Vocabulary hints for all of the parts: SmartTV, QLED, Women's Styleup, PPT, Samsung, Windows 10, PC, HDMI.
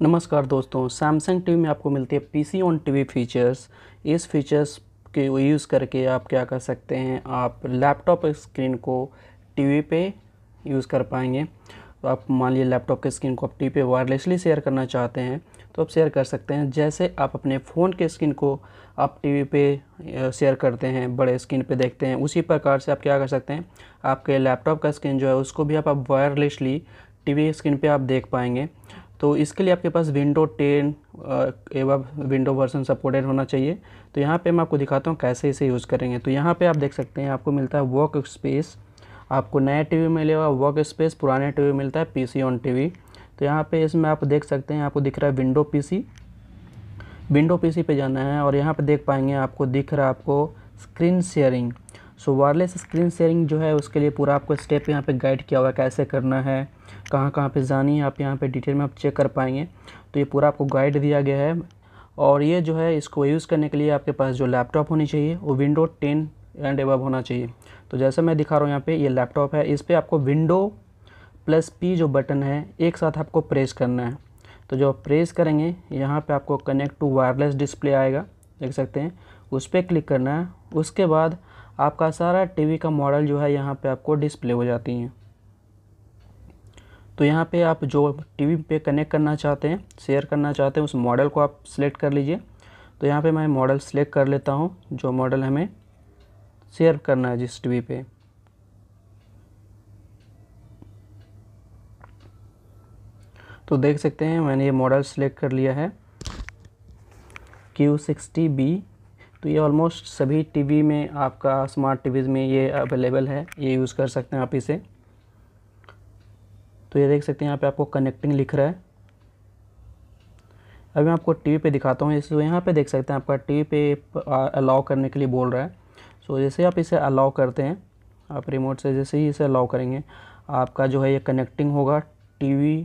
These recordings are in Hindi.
नमस्कार दोस्तों, सैमसंग टीवी में आपको मिलती है पीसी ऑन टीवी फीचर्स। इस फीचर्स के यूज़ करके आप क्या कर सकते हैं, आप लैपटॉप स्क्रीन को टीवी पे यूज़ कर पाएंगे। तो आप मान लीजिए लैपटॉप के स्क्रीन को आप टीवी पे वायरलेसली शेयर करना चाहते हैं तो आप शेयर कर सकते हैं। जैसे आप अपने फ़ोन के स्क्रीन को आप टीवी पे शेयर करते हैं, बड़े स्क्रीन पे देखते हैं, उसी प्रकार से आप क्या कर सकते हैं, आपके लैपटॉप का स्क्रीन जो है उसको भी आप वायरलेसली टीवी स्क्रीन पे आप देख पाएंगे। तो इसके लिए आपके पास विंडो 10 एवं विंडो वर्जन सपोर्टेड होना चाहिए। तो यहाँ पे मैं आपको दिखाता हूँ कैसे इसे यूज़ करेंगे। तो यहाँ पे आप देख सकते हैं आपको मिलता है वर्क स्पेस, आपको नया टीवी मिलेगा वर्क स्पेस, पुराने टीवी मिलता है पीसी ऑन टीवी। तो यहाँ पे इसमें आप देख सकते हैं आपको दिख रहा है विंडो पीसी पे जाना है और यहाँ पे देख पाएंगे आपको दिख रहा है आपको screen sharing. So wireless screen sharing जो है उसके लिए पूरा आपको स्टेप यहाँ पे गाइड किया हुआ है, कैसे करना है, कहाँ पे जानी है, आप यहाँ पे डिटेल में आप चेक कर पाएंगे। तो ये पूरा आपको गाइड दिया गया है और ये जो है इसको यूज़ करने के लिए आपके पास जो लैपटॉप होनी चाहिए वो विंडो 10 एंड एबव होना चाहिए। तो जैसे मैं दिखा रहा हूँ यहाँ पर ये लैपटॉप है, इस पर आपको विंडो प्लस P जो बटन है एक साथ आपको प्रेस करना है। तो जो आप प्रेस करेंगे यहाँ पर आपको कनेक्ट टू वायरलेस डिस्प्ले आएगा, देख सकते हैं, उस पर क्लिक करना है। उसके बाद आपका सारा टीवी का मॉडल जो है यहाँ पे आपको डिस्प्ले हो जाती है। तो यहाँ पे आप जो टीवी पे कनेक्ट करना चाहते हैं, शेयर करना चाहते हैं, उस मॉडल को आप सिलेक्ट कर लीजिए। तो यहाँ पे मैं मॉडल सिलेक्ट कर लेता हूँ जो मॉडल हमें शेयर करना है जिस टीवी पे। तो देख सकते हैं मैंने ये मॉडल सिलेक्ट कर लिया है Q60B। तो ये ऑलमोस्ट सभी टीवी में आपका स्मार्ट टीवीज़ में ये अवेलेबल है, ये यूज़ कर सकते हैं आप इसे। तो ये देख सकते हैं यहाँ पे आपको कनेक्टिंग लिख रहा है। अब मैं आपको टीवी पे दिखाता हूँ। इसको यहाँ पे देख सकते हैं आपका टीवी पे अलाउ करने के लिए बोल रहा है। सो जैसे आप इसे अलाउ करते हैं, आप रिमोट से जैसे ही इसे अलाउ करेंगे आपका जो है ये कनेक्टिंग होगा टीवी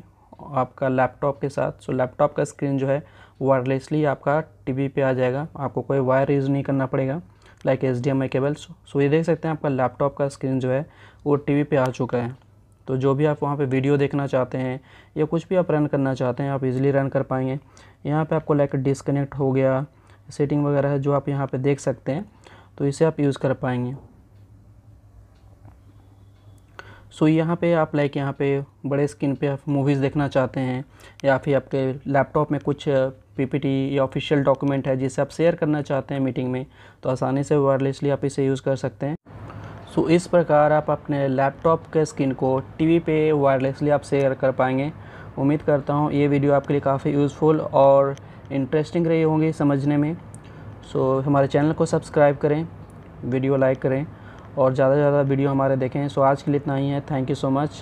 आपका लैपटॉप के साथ। सो लैपटॉप का स्क्रीन जो है वायरलेसली आपका टीवी पे आ जाएगा, आपको कोई वायर यूज़ नहीं करना पड़ेगा लाइक HDMI केबल। सो ये देख सकते हैं आपका लैपटॉप का स्क्रीन जो है वो टीवी पे आ चुका है। तो जो भी आप वहाँ पे वीडियो देखना चाहते हैं या कुछ भी आप रन करना चाहते हैं आप इजीली रन कर पाएंगे। यहाँ पे आपको लाइक डिसकनेक्ट हो गया, सेटिंग वगैरह है जो आप यहाँ पर देख सकते हैं, तो इसे आप यूज़ कर पाएंगे। सो यहाँ पे आप लाइक यहाँ पे बड़े स्क्रीन पे आप मूवीज़ देखना चाहते हैं या फिर आपके लैपटॉप में कुछ PPT या ऑफिशियल डॉक्यूमेंट है जिसे आप शेयर करना चाहते हैं मीटिंग में, तो आसानी से वायरलेसली आप इसे यूज़ कर सकते हैं। सो इस प्रकार आप अपने लैपटॉप के स्क्रीन को टीवी पे वायरलेसली आप शेयर कर पाएंगे। उम्मीद करता हूँ ये वीडियो आपके लिए काफ़ी यूज़फुल और इंटरेस्टिंग रही होंगी समझने में। सो हमारे चैनल को सब्सक्राइब करें, वीडियो लाइक करें और ज़्यादा से ज़्यादा वीडियो हमारे देखें। सो आज के लिए इतना ही है। Thank you so much.